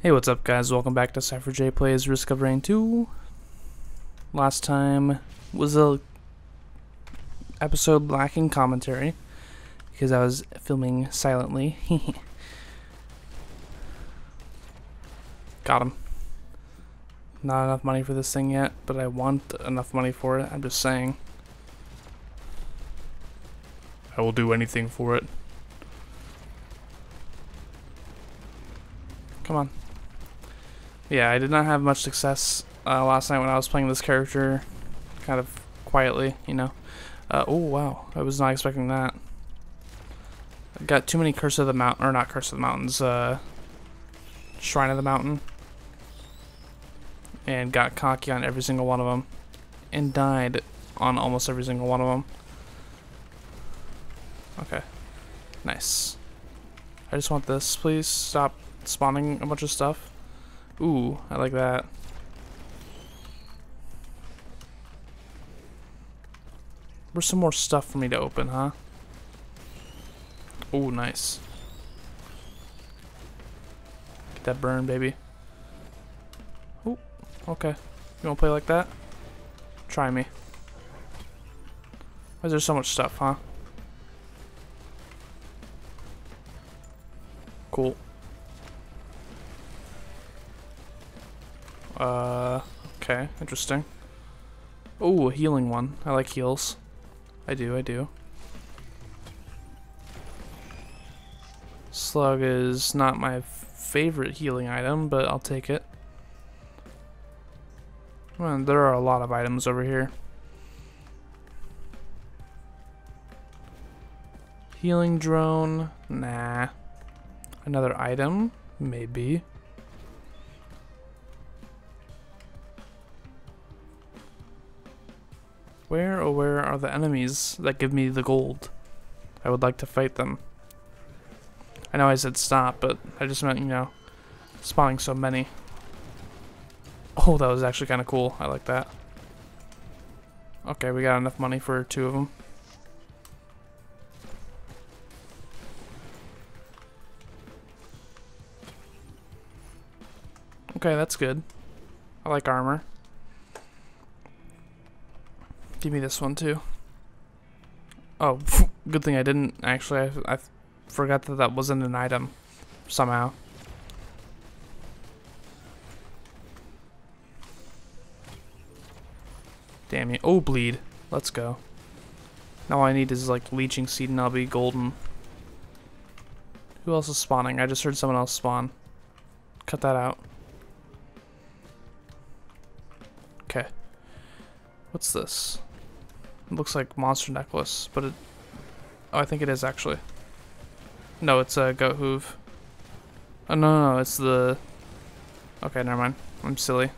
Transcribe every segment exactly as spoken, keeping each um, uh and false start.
Hey, what's up guys, welcome back to Syphro Plays Risk of Rain two. Last time was a episode lacking commentary because I was filming silently. Got him. Not enough money for this thing yet, but I want enough money for it, I'm just saying. I will do anything for it. Come on. Yeah, I did not have much success uh, last night when I was playing this character, kind of quietly, you know. Uh, oh wow, I was not expecting that. I got too many Curse of the Mountain, or not Curse of the Mountains, uh, Shrine of the Mountain, and got cocky on every single one of them, and died on almost every single one of them. Okay, nice. I just want this, please stop spawning a bunch of stuff. Ooh, I like that. Where's some more stuff for me to open, huh? Ooh, nice. Get that burn, baby. Ooh, okay. You wanna play like that? Try me. Why is there so much stuff, huh? Cool. Uh, okay, interesting. Oh, a healing one. I like heals. I do, I do. Slug is not my favorite healing item, but I'll take it. Man, there are a lot of items over here. Healing drone? Nah. Another item? Maybe. Where, oh where are the enemies that give me the gold? I would like to fight them. I know I said stop, but I just meant, you know, spawning so many. Oh, that was actually kind of cool. I like that. Okay, we got enough money for two of them. Okay, that's good. I like armor. Give me this one too. Oh, good thing I didn't. Actually, I, I forgot that that wasn't an item somehow. Damn you. Oh, bleed. Let's go. Now all I need is like Leeching Seed and I'll be golden. Who else is spawning? I just heard someone else spawn. Cut that out. Okay. What's this? It looks like Monster Necklace, but it... Oh, I think it is, actually. No, it's a Goat Hoof. Oh, no, no, no, it's the... Okay, never mind. I'm silly.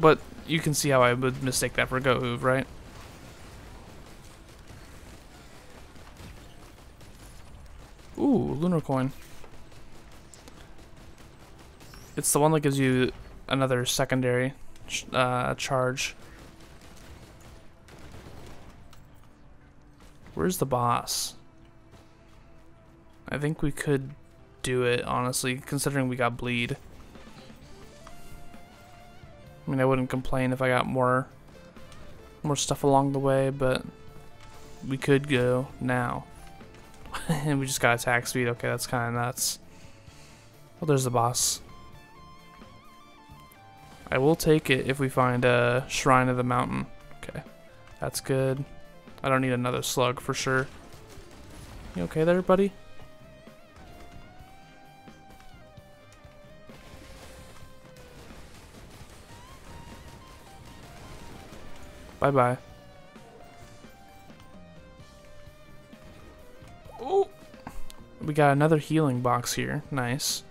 But you can see how I would mistake that for Goat Hoof, right? Ooh, Lunar Coin. It's the one that gives you another secondary uh, charge. Where's the boss? I think we could do it, honestly, considering we got bleed. I mean, I wouldn't complain if I got more more stuff along the way, but we could go now. And we just got attack speed. Okay, that's kind of nuts. Well, there's the boss. I will take it if we find a Shrine of the Mountain. Okay, that's good. I don't need another slug for sure. You okay there, buddy? Bye-bye. Oh! We got another healing box here. Nice.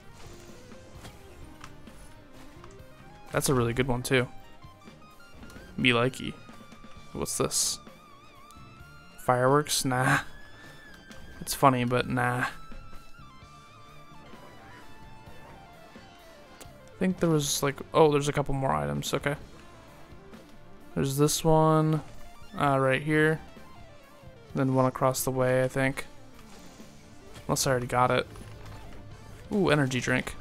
That's a really good one, too. Me likey. What's this? Fireworks? Nah. It's funny, but nah. I think there was like... Oh, there's a couple more items. Okay. There's this one uh, right here. Then one across the way, I think. Unless I already got it. Ooh, energy drink.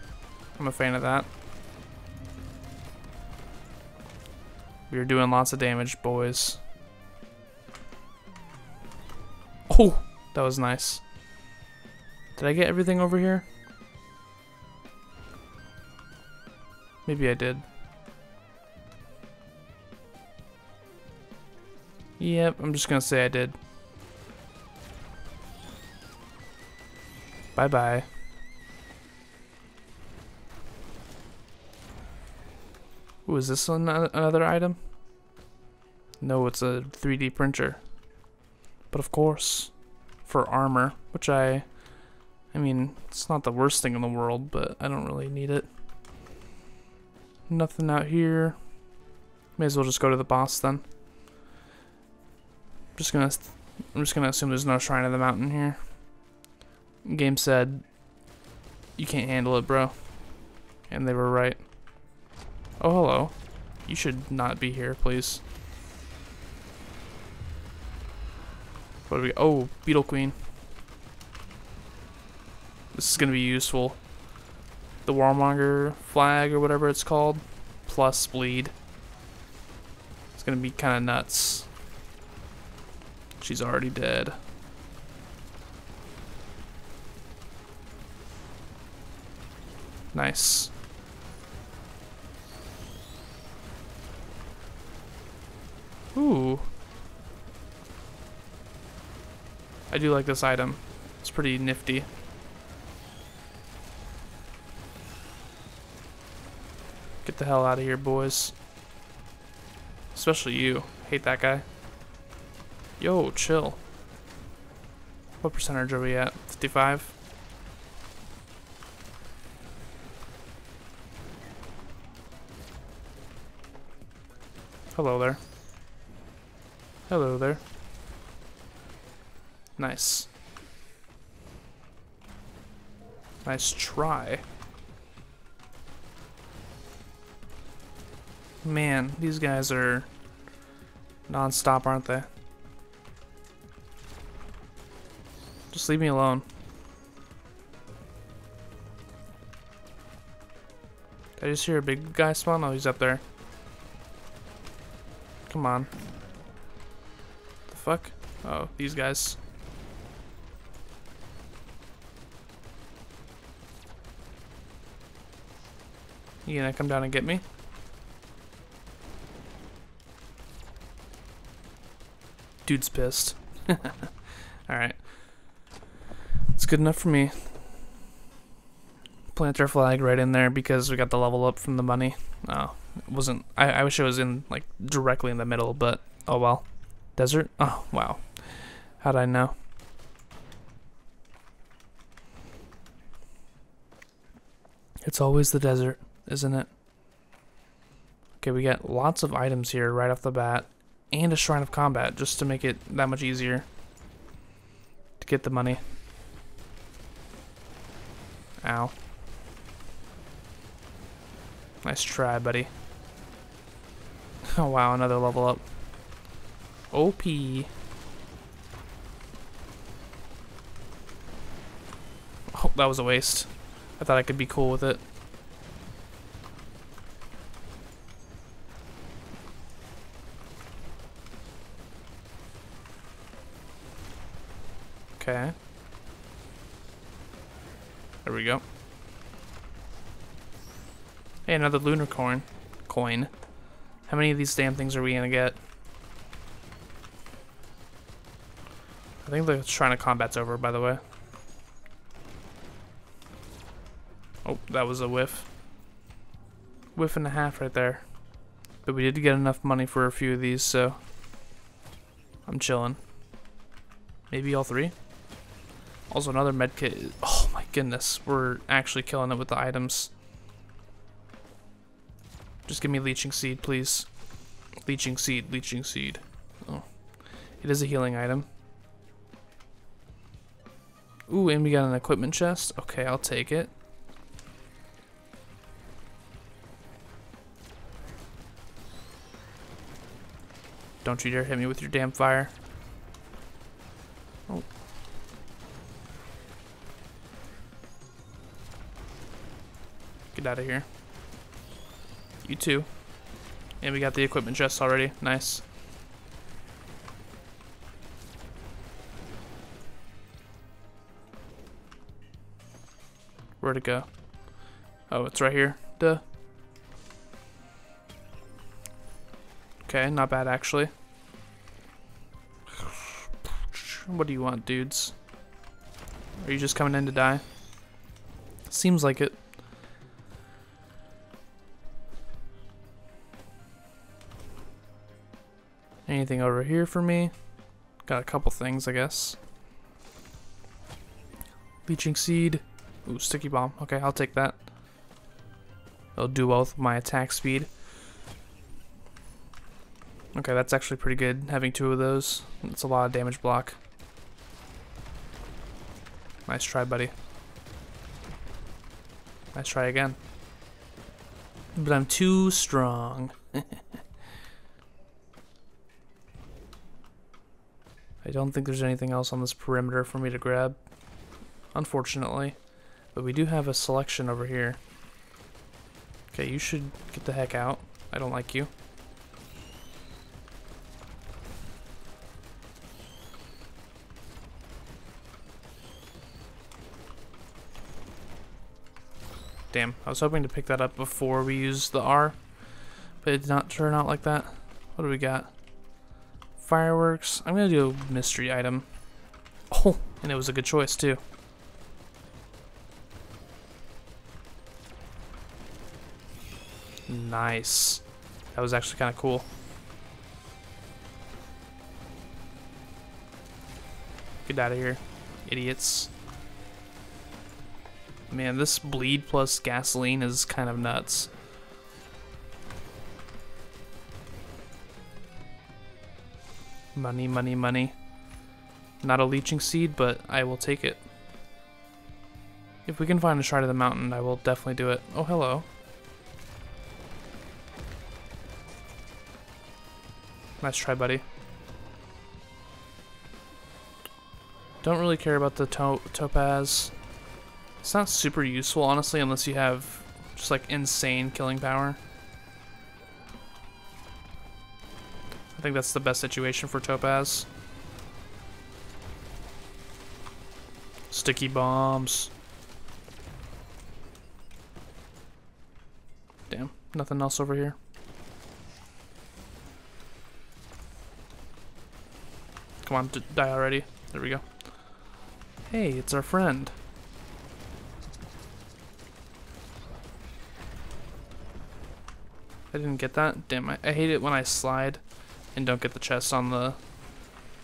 I'm a fan of that. We're doing lots of damage, boys. Oh, that was nice. Did I get everything over here? Maybe I did. Yep, I'm just gonna say I did. Bye-bye. Ooh, is this one another item? No, it's a three D printer. But of course, for armor, which I... I mean, it's not the worst thing in the world, but I don't really need it. Nothing out here. May as well just go to the boss then. I'm just gonna, I'm just gonna assume there's no Shrine of the Mountain here. Game said, you can't handle it, bro. And they were right. Oh, hello. You should not be here, please. What do we... Oh, Beetle Queen. This is going to be useful. The Warmonger Flag, or whatever it's called, plus bleed. It's going to be kind of nuts. She's already dead. Nice. Ooh. I do like this item. It's pretty nifty. Get the hell out of here, boys. Especially you. Hate that guy. Yo, chill. What percentage are we at? fifty-five? Hello there. Hello there. Nice. Nice try. Man, these guys are non-stop, aren't they? Just leave me alone. Did I just hear a big guy spawn? Oh, he's up there. Come on. Fuck. Oh, these guys. You gonna come down and get me? Dude's pissed. Alright. It's good enough for me. Plant our flag right in there because we got the level up from the money. Oh, it wasn't. I, I wish it was in, like, directly in the middle, but oh well. Desert? Oh, wow. How'd I know? It's always the desert, isn't it? Okay, we got lots of items here right off the bat. And a Shrine of Combat, just to make it that much easier to get the money. Ow. Nice try, buddy. Oh, wow, another level up. O P. Oh, that was a waste. I thought I could be cool with it. Okay. There we go. Hey, another Lunar Coin. Coin. How many of these damn things are we gonna get? I think the Shrine of Combat's over, by the way. Oh, that was a whiff. Whiff and a half right there. But we did get enough money for a few of these, so I'm chilling. Maybe all three? Also, another med kit. Oh my goodness, we're actually killing it with the items. Just give me Leeching Seed, please. Leeching Seed, Leeching Seed. Oh. It is a healing item. Ooh, and we got an equipment chest. Okay, I'll take it. Don't you dare hit me with your damn fire. Oh. Get out of here. You too. And we got the equipment chest already. Nice. Where'd it go? Oh, it's right here. Duh. Okay, not bad actually. What do you want, dudes? Are you just coming in to die? Seems like it. Anything over here for me? Got a couple things, I guess. Leeching Seed. Ooh, Sticky Bomb. Okay, I'll take that. It'll do well with my attack speed. Okay, that's actually pretty good, having two of those. That's a lot of damage block. Nice try, buddy. Nice try again. But I'm too strong. I don't think there's anything else on this perimeter for me to grab, unfortunately. But we do have a selection over here. Okay, you should get the heck out. I don't like you. Damn, I was hoping to pick that up before we used the R, but it did not turn out like that. What do we got? Fireworks. I'm going to do a mystery item. Oh, and it was a good choice, too. Nice. That was actually kind of cool. Get out of here, idiots. Man, this bleed plus gasoline is kind of nuts. Money, money, money. Not a leeching seed, but I will take it. If we can find a Shrine of the Mountain, I will definitely do it. Oh, hello. Nice try, buddy. Don't really care about the to- Topaz. It's not super useful, honestly, unless you have just like insane killing power. I think that's the best situation for Topaz. Sticky bombs. Damn, nothing else over here. Come on, die already. There we go. Hey, it's our friend. I didn't get that. Damn, I, I hate it when I slide and don't get the chest on the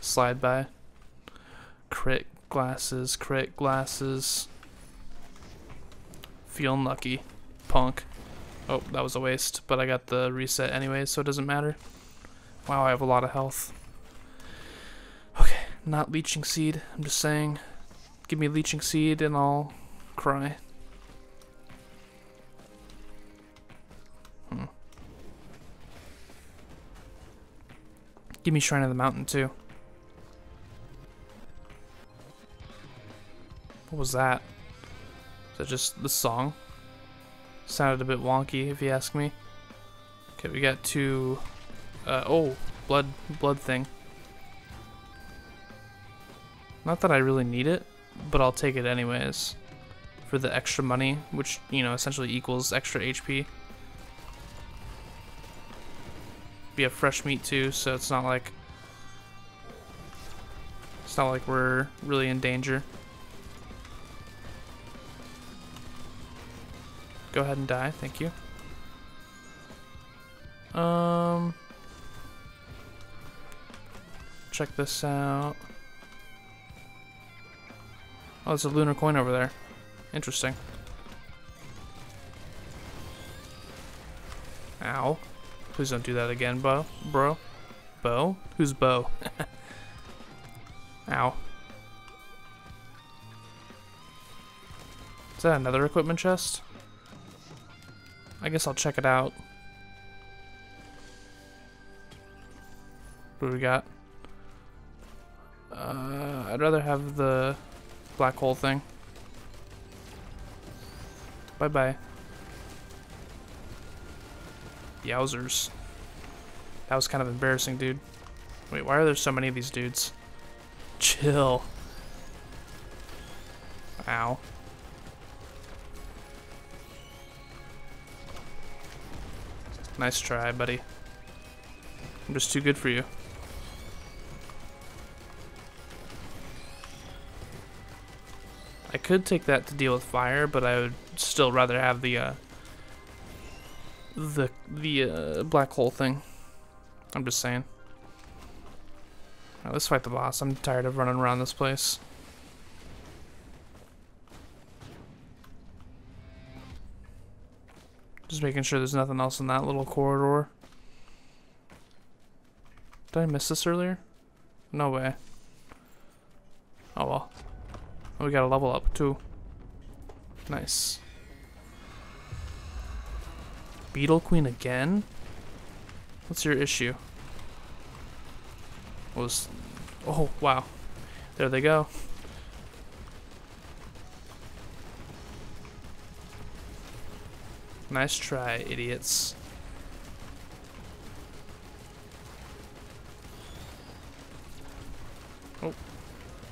slide by. Crit glasses, crit glasses. Feeling lucky, punk. Oh, that was a waste, but I got the reset anyway, so it doesn't matter. Wow, I have a lot of health. Okay, not leeching seed, I'm just saying. Give me leeching seed and I'll cry. Give me Shrine of the Mountain, too. What was that? Is that just the song? Sounded a bit wonky, if you ask me. Okay, we got two... Uh, oh, blood, blood thing. Not that I really need it, but I'll take it anyways. For the extra money, which, you know, essentially equals extra H P. We have fresh meat too, so it's not like it's not like we're really in danger. Go ahead and die, thank you. Um check this out. Oh, there's a lunar coin over there. Interesting. Ow. Please don't do that again, Bo. Bro. Bo? Who's Bo? Ow. Is that another equipment chest? I guess I'll check it out. What do we got? Uh, I'd rather have the black hole thing. Bye-bye. Yowzers. That was kind of embarrassing, dude. Wait, why are there so many of these dudes? Chill. Ow. Nice try, buddy. I'm just too good for you. I could take that to deal with fire, but I would still rather have the uh, the the uh, black hole thing. I'm just saying. Alright, let's fight the boss. I'm tired of running around this place. Just making sure there's nothing else in that little corridor. Did I miss this earlier? No way. Oh well. We gotta level up too. Nice. Beetle Queen again? What's your issue? What was... Oh, wow. There they go. Nice try, idiots. Oh.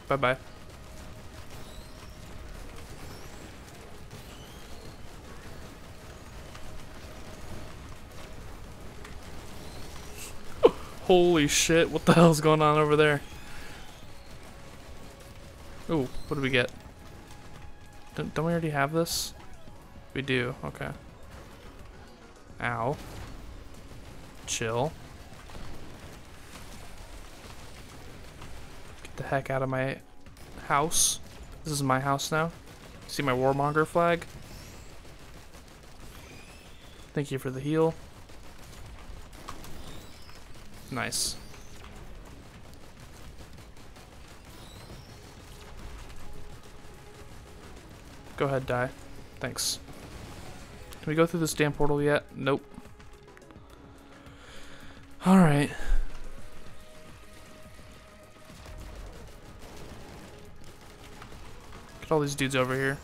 Bye-bye. Holy shit, what the hell's going on over there? Ooh, what do we get? Don't, don't we already have this? We do, okay. Ow. Chill. Get the heck out of my house. This is my house now. See my Warmonger flag? Thank you for the heal. Nice. Go ahead, die. Thanks. Can we go through this damn portal yet? Nope. Alright. Get all these dudes over here.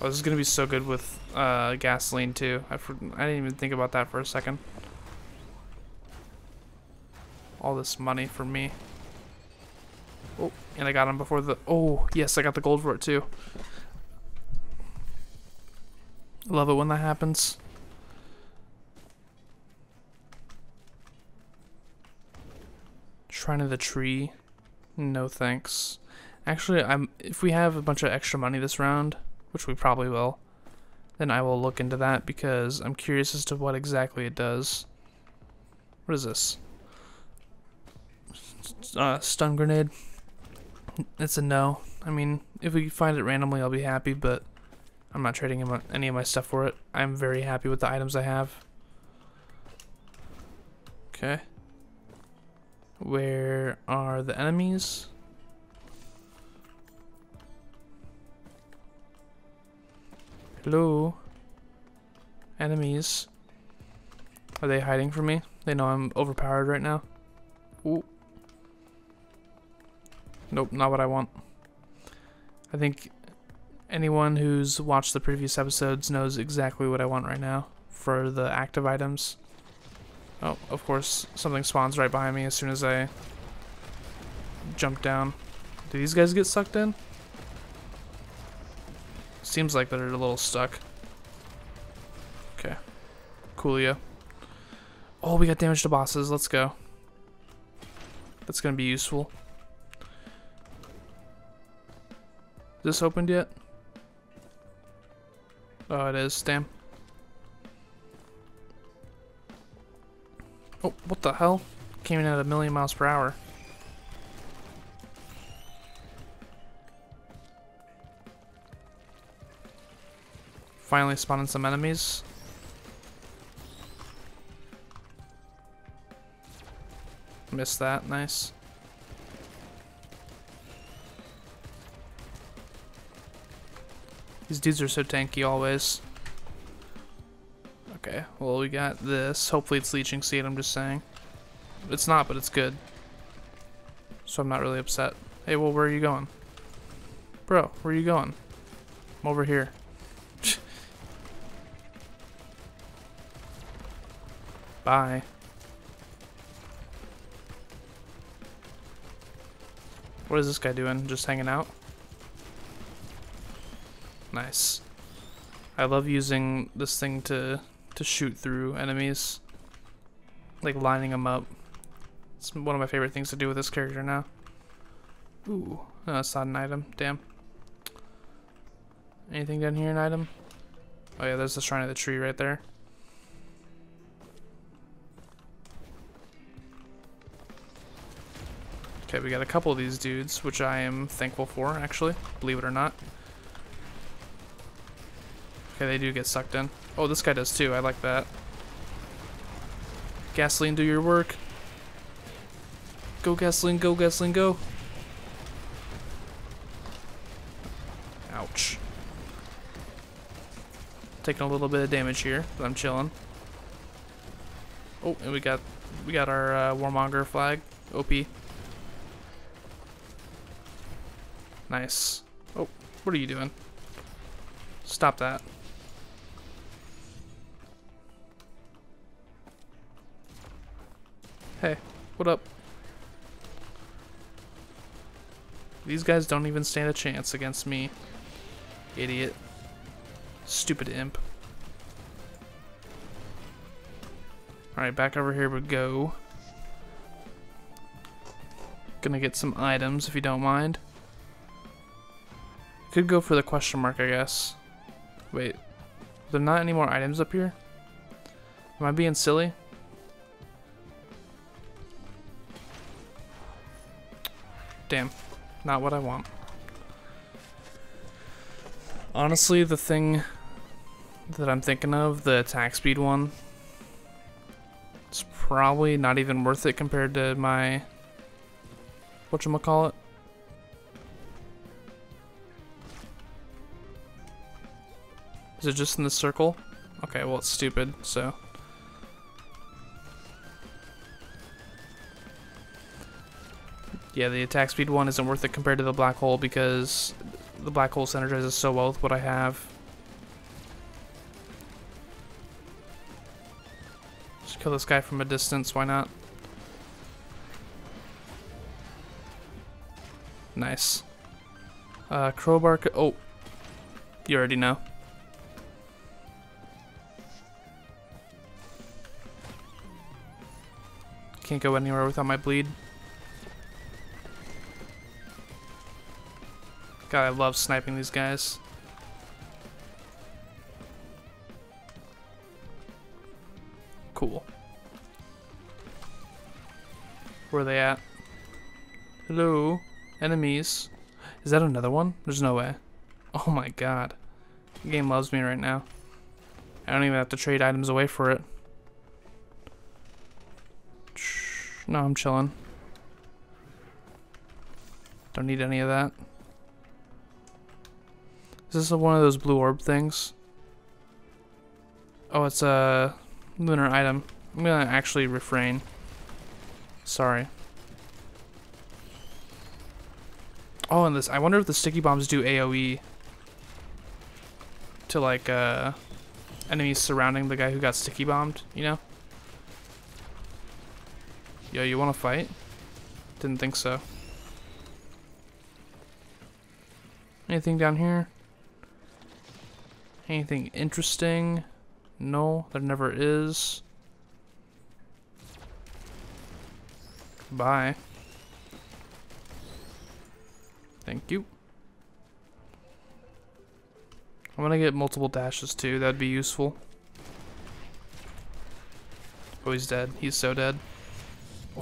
Oh, this is gonna be so good with uh, gasoline, too. I, I didn't even think about that for a second. All this money for me. Oh, and I got him before the... Oh, yes, I got the gold for it, too. Love it when that happens. Shrine of the Tree. No thanks. Actually, I'm. If we have a bunch of extra money this round, which we probably will, then I will look into that because I'm curious as to what exactly it does. What is this? Uh, stun grenade. It's a no. I mean, if we find it randomly, I'll be happy, but I'm not trading any of my stuff for it. I'm very happy with the items I have. Okay. Where are the enemies? Hello? Enemies. Are they hiding from me? They know I'm overpowered right now. Ooh. Nope, not what I want. I think anyone who's watched the previous episodes knows exactly what I want right now for the active items. Oh, of course, something spawns right behind me as soon as I jump down. Do these guys get sucked in? Seems like they're a little stuck. Okay. Coolio. Oh, we got damage to bosses. Let's go. That's going to be useful. Is this opened yet? Oh, it is. Damn. Oh, what the hell? Came in at a million miles per hour. Finally spawning some enemies. Missed that. Nice. These dudes are so tanky always. Okay, well we got this. Hopefully it's Leeching Seed, I'm just saying. It's not, but it's good. So I'm not really upset. Hey, well, where are you going? Bro, where are you going? I'm over here. Bye. What is this guy doing? Just hanging out? Nice. I love using this thing to to shoot through enemies. Like lining them up. It's one of my favorite things to do with this character now. Ooh, no, that's not an item. Damn. Anything down here, an item? Oh yeah, there's the Shrine of the Tree right there. Okay, we got a couple of these dudes, which I am thankful for, actually, believe it or not. Okay, they do get sucked in. Oh, this guy does too, I like that. Gasoline, do your work. Go gasoline, go gasoline, go. Ouch. Taking a little bit of damage here, but I'm chilling. Oh, and we got we got our uh, Warmonger Flag, O P. Nice. Oh, what are you doing? Stop that. Hey, what up? These guys don't even stand a chance against me. Idiot. Stupid imp. Alright, back over here we go. Gonna get some items if you don't mind. Could go for the question mark, I guess. Wait, are there not any more items up here? Am I being silly? Damn, not what I want. Honestly, the thing that I'm thinking of, the attack speed one, it's probably not even worth it compared to my whatchamacallit. Is it just in the circle? Okay, well, it's stupid, so. Yeah, the attack speed one isn't worth it compared to the black hole because the black hole synergizes so well with what I have. Just kill this guy from a distance, why not? Nice. Uh, crowbar, oh, you already know. Can't go anywhere without my bleed. God, I love sniping these guys. Cool. Where are they at? Hello? Enemies. Is that another one? There's no way. Oh my god. The game loves me right now. I don't even have to trade items away for it. No, I'm chilling. Don't need any of that. Is this one of those blue orb things? Oh, it's a lunar item. I'm gonna actually refrain. Sorry. Oh, and this. I wonder if the sticky bombs do AoE to like uh, enemies surrounding the guy who got sticky bombed, you know? Yo, you wanna fight? Didn't think so. Anything down here? Anything interesting? No, there never is. Bye. Thank you. I'm gonna get multiple dashes too, that'd be useful. Oh, he's dead. He's so dead.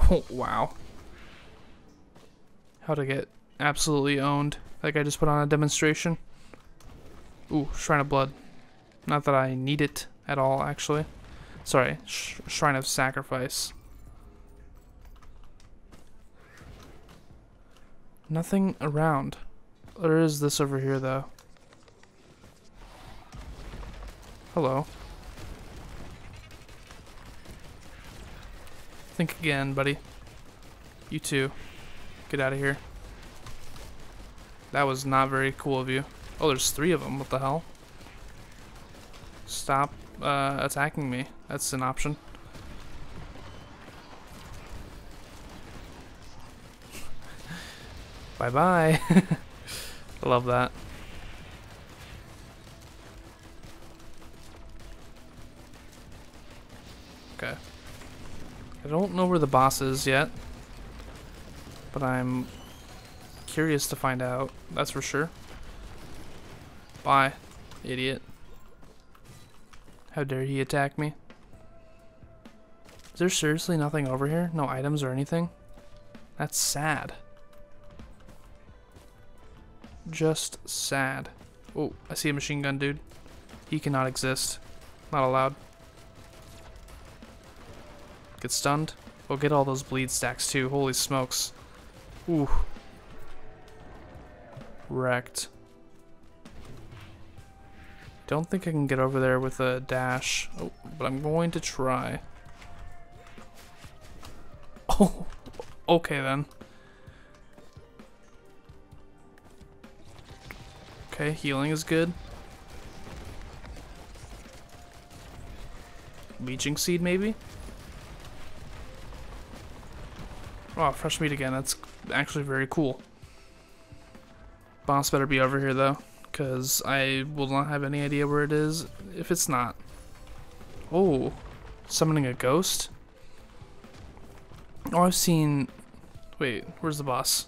Oh, wow. How to get absolutely owned. Like I just put on a demonstration. Ooh, Shrine of Blood. Not that I need it at all, actually. Sorry, sh Shrine of Sacrifice. Nothing around. There is this over here, though. Hello. Think again, buddy. You too. Get out of here. That was not very cool of you. Oh, there's three of them. What the hell? Stop uh, attacking me. That's an option. Bye-bye. Love that. Okay. I don't know where the boss is yet, but I'm curious to find out, that's for sure. Bye, idiot. How dare he attack me? Is there seriously nothing over here? No items or anything? That's sad. Just sad. Oh, I see a machine gun dude. He cannot exist. Not allowed. Get stunned. Oh, get all those bleed stacks too. Holy smokes. Ooh. Wrecked. Don't think I can get over there with a dash. Oh, but I'm going to try. Oh, okay then. Okay, healing is good. Leeching Seed maybe? Oh, fresh meat again. That's actually very cool. Boss better be over here though, because I will not have any idea where it is if it's not. Oh, summoning a ghost? Oh, I've seen... Wait, where's the boss?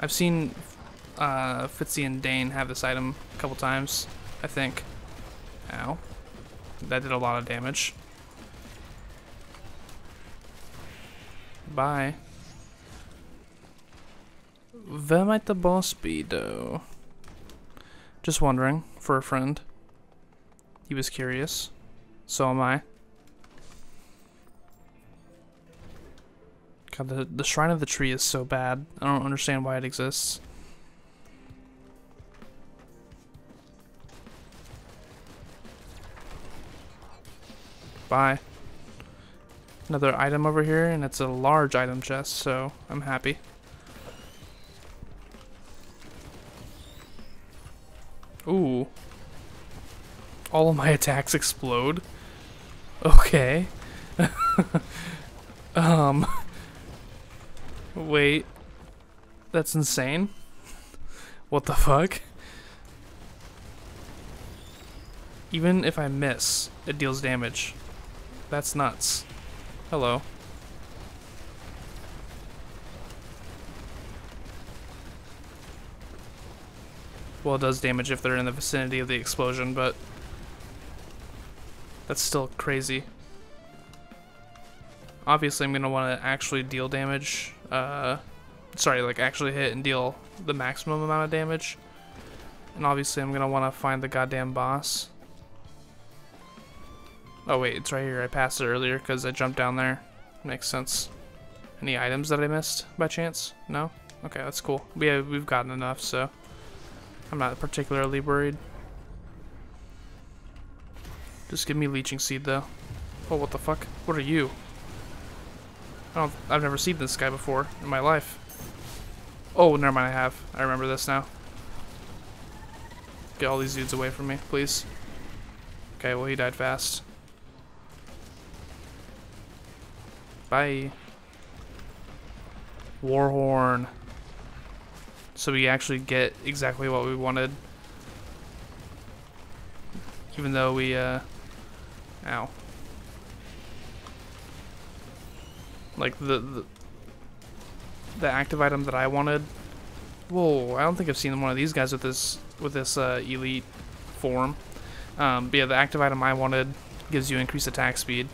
I've seen uh, Fitzy and Dane have this item a couple times, I think. Ow. That did a lot of damage. Bye. Where might the boss be, though? Just wondering, for a friend. He was curious. So am I. God, the, the Shrine of the Tree is so bad. I don't understand why it exists. Bye. Another item over here, and it's a large item chest, so I'm happy. Ooh. All of my attacks explode. Okay. um. Wait. That's insane. What the fuck? Even if I miss, it deals damage. That's nuts. Hello. Well, it does damage if they're in the vicinity of the explosion, but that's still crazy. Obviously, I'm going to want to actually deal damage. Uh, sorry, like actually hit and deal the maximum amount of damage. And obviously, I'm going to want to find the goddamn boss. Oh, wait, it's right here. I passed it earlier because I jumped down there. Makes sense. Any items that I missed by chance? No? Okay, that's cool. We have, we've gotten enough, so... I'm not particularly worried. Just give me Leeching Seed though. Oh, what the fuck? What are you? I don't, I've never seen this guy before in my life. Oh, never mind, I have. I remember this now. Get all these dudes away from me, please. Okay, well, he died fast. Bye. Warhorn. So we actually get exactly what we wanted. Even though we, uh... Ow. Like, the, the... The active item that I wanted... Whoa, I don't think I've seen one of these guys with this, with this uh, elite form. Um, but yeah, the active item I wanted gives you increased attack speed.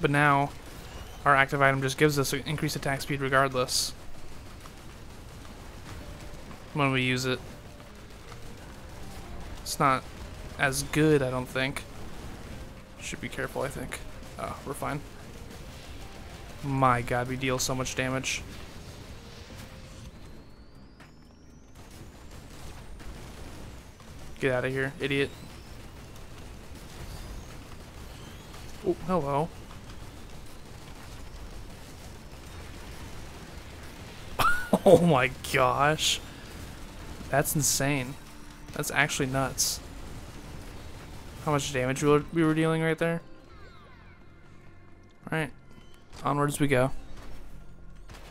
But now, our active item just gives us increased attack speed regardless. When we use it. It's not as good, I don't think. Should be careful, I think. Oh, we're fine. My god, we deal so much damage. Get out of here, idiot. Oh, hello. Oh my gosh. That's insane. That's actually nuts. How much damage we were dealing right there? Alright. Onwards we go.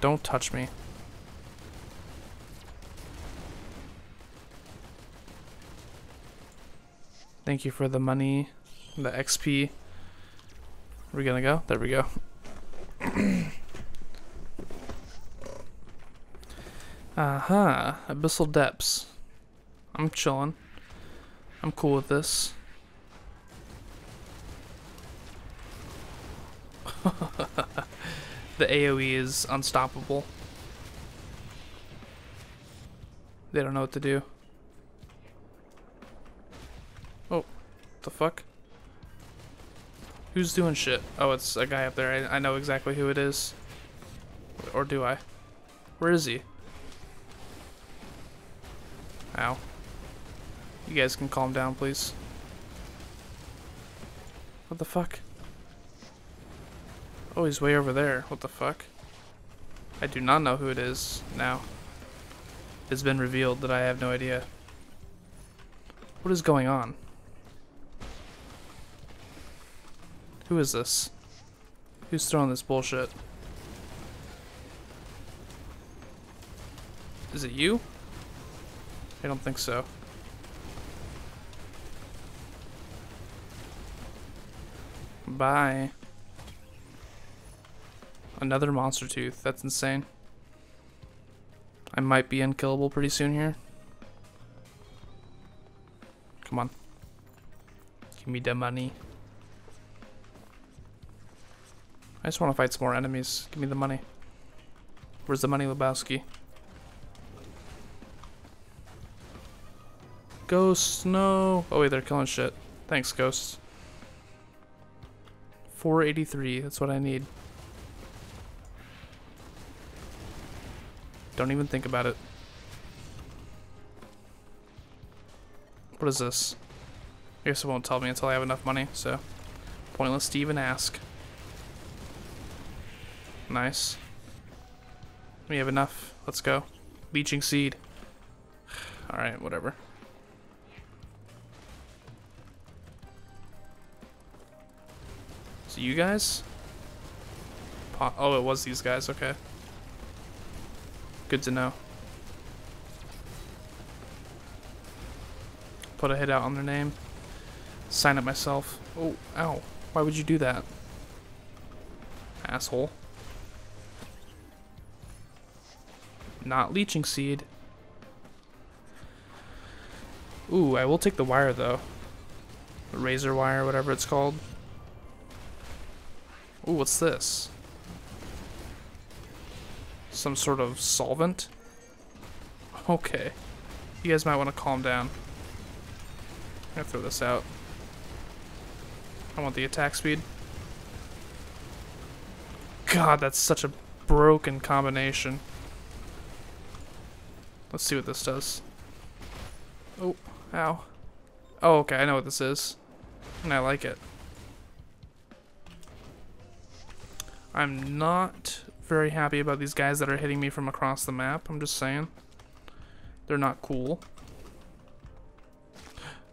Don't touch me. Thank you for the money, the X P. We're gonna go. There we go. Aha! Uh-huh. Abyssal Depths. I'm chilling. I'm cool with this. The A O E is unstoppable. They don't know what to do. The fuck? Who's doing shit? Oh, it's a guy up there. I, I know exactly who it is. Or do I? Where is he? Ow. You guys can calm down, please. What the fuck? Oh, he's way over there. What the fuck? I do not know who it is now. It's been revealed that I have no idea. What is going on? Who is this? Who's throwing this bullshit? Is it you? I don't think so. Bye. Another monster tooth. That's insane. I might be unkillable pretty soon here. Come on. Give me the money. I just want to fight some more enemies. Give me the money. Where's the money, Lebowski? Ghosts, no. Oh wait, they're killing shit. Thanks, ghosts. four eighty-three, that's what I need. Don't even think about it. What is this? I guess it won't tell me until I have enough money, so pointless to even ask. Nice. We have enough. Let's go. Leeching Seed. Alright, whatever. So you guys? Oh, it was these guys. Okay. Good to know. Put a hit out on their name. Sign it myself. Oh, ow. Why would you do that? Asshole. Not Leeching Seed. Ooh, I will take the wire though. The Razor Wire, whatever it's called. Ooh, what's this? Some sort of solvent? Okay. You guys might want to calm down. I'm gonna throw this out. I want the attack speed. God, that's such a broken combination. Let's see what this does. Oh, ow. Oh, okay, I know what this is. And I like it. I'm not very happy about these guys that are hitting me from across the map, I'm just saying. They're not cool.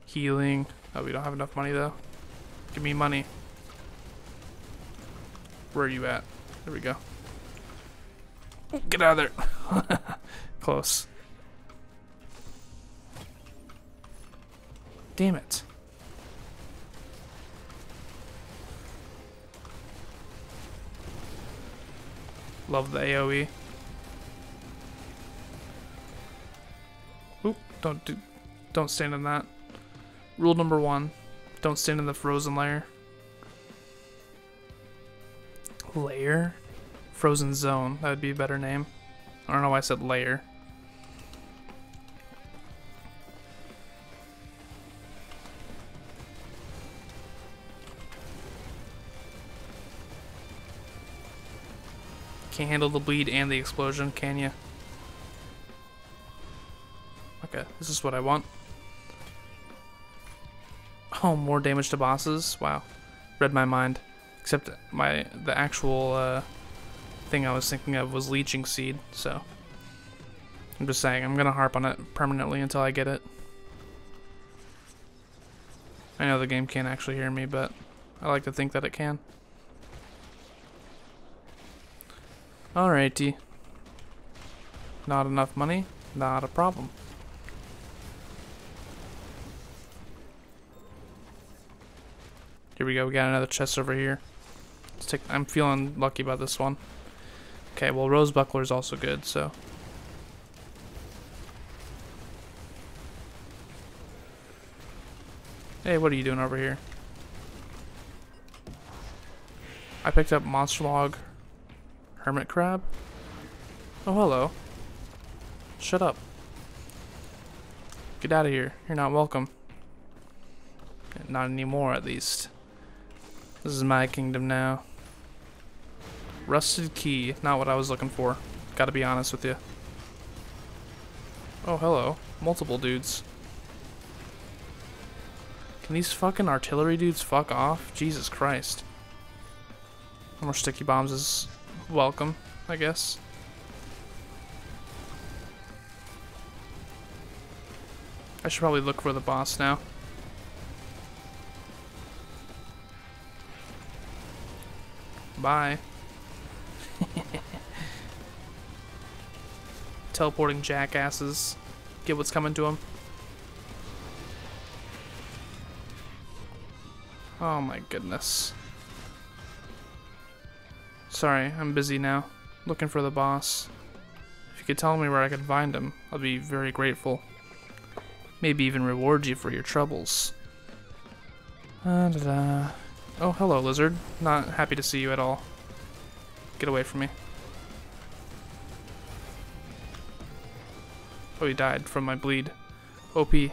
Healing. Oh, we don't have enough money, though. Give me money. Where are you at? There we go. Get out of there. Close. Damn it. Love the A O E. Oop, don't do don't stand in that. Rule number one, don't stand in the frozen layer. Layer? Frozen zone, that would be a better name. I don't know why I said layer. Can't handle the bleed and the explosion, can you? Okay, this is what I want. Oh, more damage to bosses? Wow. Read my mind. Except my the actual uh, thing I was thinking of was Leeching Seed, so I'm just saying, I'm gonna harp on it permanently until I get it. I know the game can't actually hear me, but I like to think that it can. Alrighty, Not enough money? Not a problem. Here we go, we got another chest over here. Let's take, I'm feeling lucky about this one. Okay, well, Rose Buckler is also good, so. Hey, what are you doing over here? I picked up Monster Log, Hermit Crab. Oh, hello. Shut up. Get out of here. You're not welcome. Not anymore, at least. This is my kingdom now. Rusted Key. Not what I was looking for. Gotta be honest with you. Oh, hello. Multiple dudes. Can these fucking artillery dudes fuck off? Jesus Christ. More sticky bombs is welcome, I guess. I should probably look for the boss now. Bye. Teleporting jackasses. Get what's coming to them. Oh my goodness. Sorry, I'm busy now. Looking for the boss. If you could tell me where I could find him, I'll be very grateful. Maybe even reward you for your troubles. Da, da, da. Oh, hello, lizard. Not happy to see you at all. Get away from me. Oh, he died from my bleed. O P.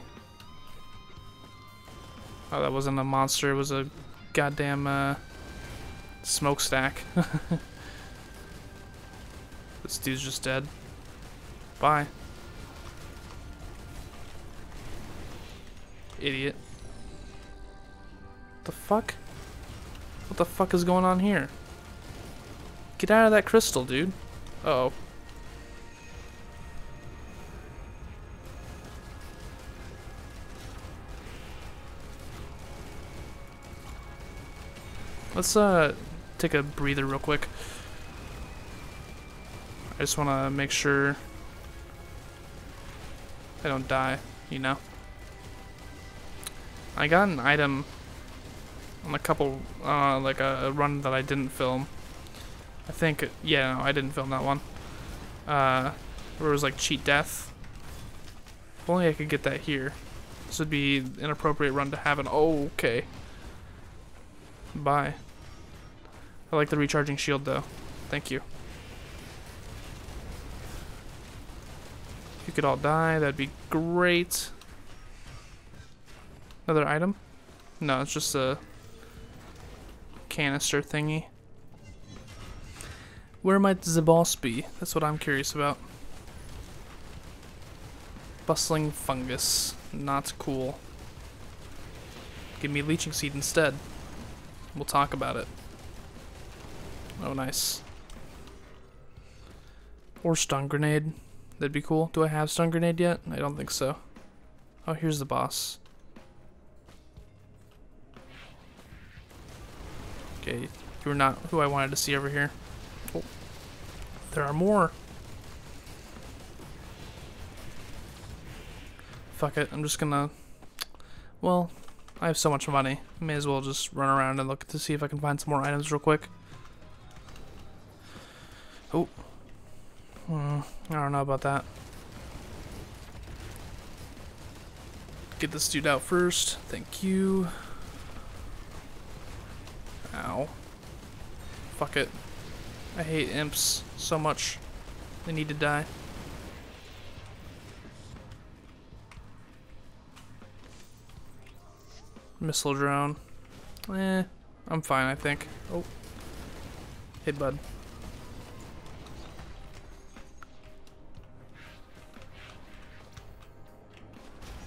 Oh, that wasn't a monster. It was a goddamn, uh... smokestack. This dude's just dead. Bye. Idiot. The fuck? What the fuck is going on here? Get out of that crystal, dude. Uh-oh. Let's uh take a breather real quick. I just want to make sure I don't die, you know. I got an item on a couple, uh, like a, a run that I didn't film. I think, yeah, no, I didn't film that one. Uh, where it was like cheat death. If only I could get that here. This would be an appropriate run to have an, oh, okay. Bye. I like the recharging shield though. Thank you. If you could all die, that'd be great. Another item? No, it's just a canister thingy. Where might the boss be? That's what I'm curious about. Bustling fungus. Not cool. Give me leeching seed instead. We'll talk about it. Oh, nice. Or stun grenade. That'd be cool. Do I have stun grenade yet? I don't think so. Oh, here's the boss. Okay, you're not who I wanted to see over here. Oh, there are more. Fuck it, I'm just gonna... Well, I have so much money. May as well just run around and look to see if I can find some more items real quick. Oh. Hmm, I don't know about that. Get this dude out first. Thank you. Ow. Fuck it. I hate imps so much. They need to die. Missile drone. Eh, I'm fine, I think. Oh. Hey, bud.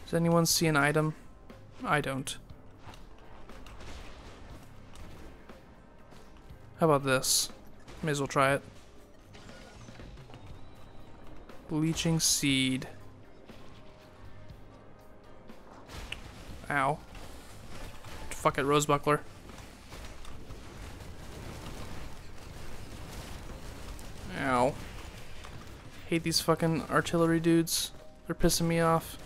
Does anyone see an item? I don't. How about this? May as well try it. Leeching seed. Ow. Fuck it, Rose Buckler. Ow. Hate these fucking artillery dudes. They're pissing me off.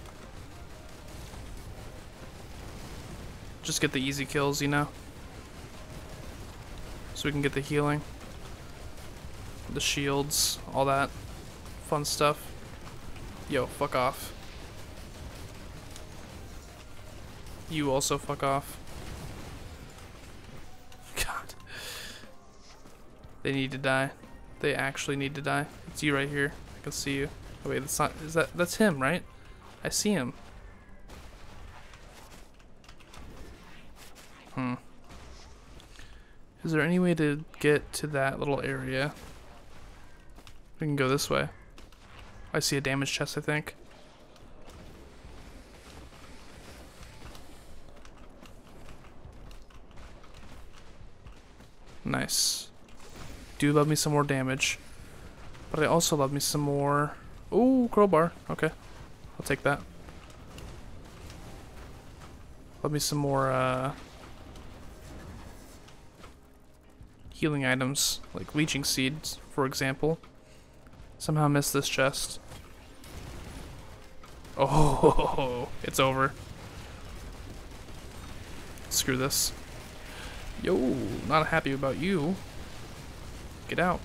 Just get the easy kills, you know? So we can get the healing. The shields, all that fun stuff. Yo, fuck off. You also fuck off. God. They need to die. They actually need to die. It's you right here. I can see you. Oh wait, that's not, is that, that's him, right? I see him. Hmm. Is there any way to get to that little area? We can go this way. I see a damage chest, I think. Nice. Do love me some more damage. But I also love me some more... Ooh, crowbar. Okay. I'll take that. Love me some more, uh... healing items. Like Leeching Seeds, for example. Somehow missed this chest. Oh, it's over. Screw this. Yo, not happy about you. Get out.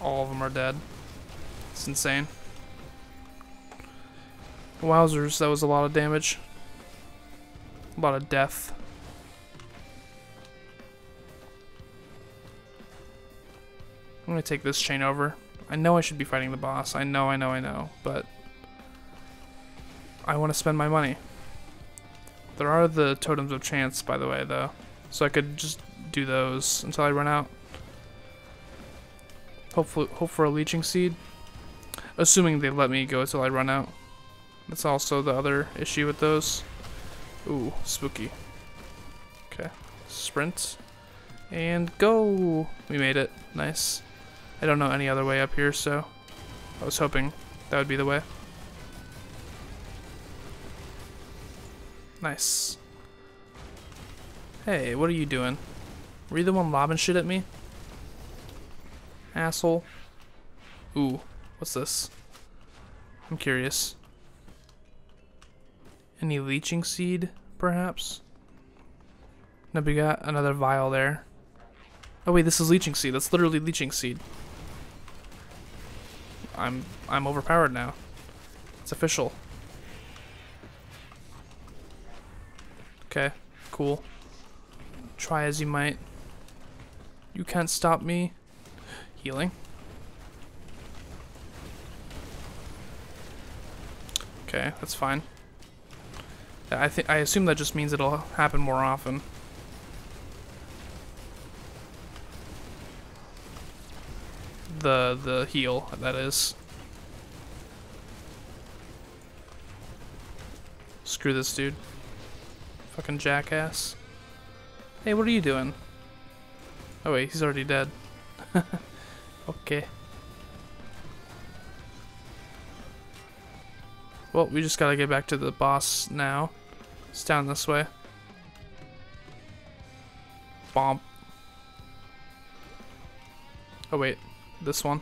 All of them are dead. It's insane. Wowzers, that was a lot of damage. A lot of death. I'm gonna take this chain over. I know I should be fighting the boss. I know, I know, I know, but I want to spend my money. There are the Totems of Chance, by the way, though. So I could just do those until I run out. Hopefully, hope for a Leeching Seed. Assuming they let me go until I run out. That's also the other issue with those. Ooh, spooky. Okay. Sprint. And go! We made it. Nice. I don't know any other way up here, so I was hoping that would be the way. Nice. Hey, what are you doing? Were you the one lobbing shit at me? Asshole. Ooh, what's this? I'm curious. Any Leeching Seed, perhaps? No, we got another vial there. Oh wait, this is Leeching Seed. That's literally Leeching Seed. I'm I'm overpowered now. It's official. Okay, cool. Try as you might. You can't stop me. Healing. Okay, that's fine. I think I assume that just means it'll happen more often. The the heal, that is. Screw this dude. Fucking jackass. Hey, what are you doing? Oh wait, he's already dead. Okay. Well, we just gotta get back to the boss now. It's down this way. Bomb. Oh wait, this one.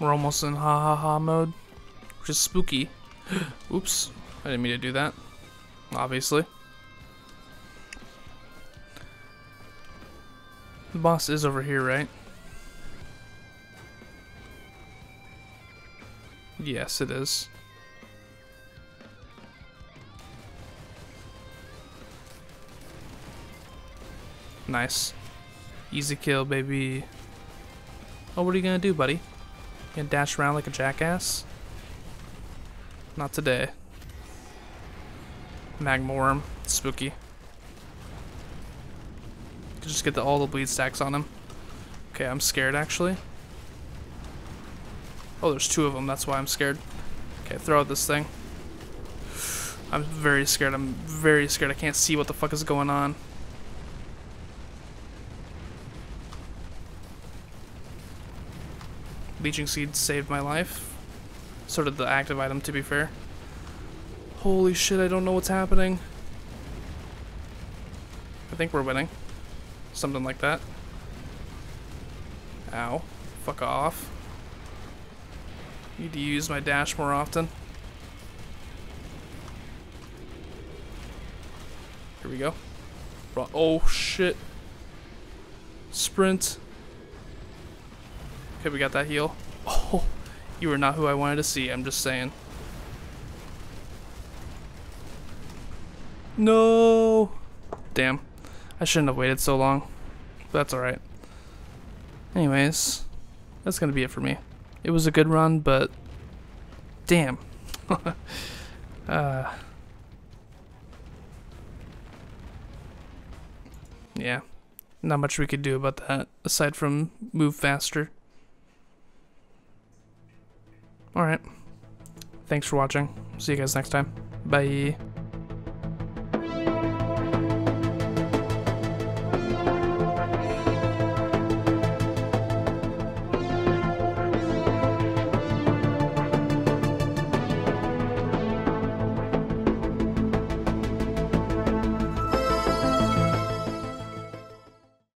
We're almost in ha ha ha mode. Which is spooky. Oops. I didn't mean to do that. Obviously. The boss is over here, right? Yes, it is. Nice. Easy kill, baby. Oh, what are you gonna do, buddy? You gonna dash around like a jackass? Not today. Magmaworm. Spooky. Could just get the, all the bleed stacks on him. Okay, I'm scared actually. Oh, there's two of them, that's why I'm scared. Okay, throw out this thing. I'm very scared, I'm very scared. I can't see what the fuck is going on. Leeching Seed saved my life. So did the active item, to be fair. Holy shit, I don't know what's happening. I think we're winning. Something like that. Ow. Fuck off. Need to use my dash more often. Here we go. Oh shit. Sprint. Okay, we got that heal. Oh, you are not who I wanted to see, I'm just saying. No! Damn. I shouldn't have waited so long. That's alright. Anyways, that's gonna be it for me. It was a good run, but... damn. uh... Yeah. Not much we could do about that, aside from move faster. Alright. Thanks for watching. See you guys next time. Bye.